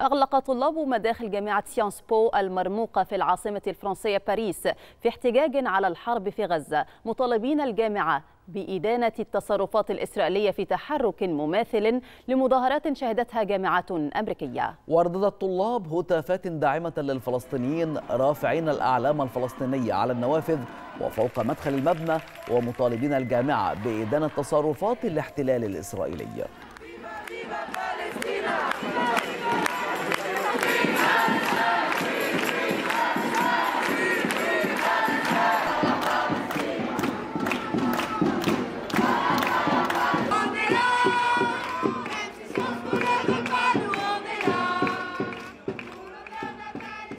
أغلق طلاب مداخل جامعة سيانس بو المرموقة في العاصمة الفرنسية باريس في احتجاج على الحرب في غزة، مطالبين الجامعة بإدانة التصرفات الإسرائيلية في تحرك مماثل لمظاهرات شهدتها جامعات أمريكية. وردد الطلاب هتافات داعمة للفلسطينيين رافعين الأعلام الفلسطينية على النوافذ وفوق مدخل المبنى ومطالبين الجامعة بإدانة تصرفات الاحتلال الإسرائيلي.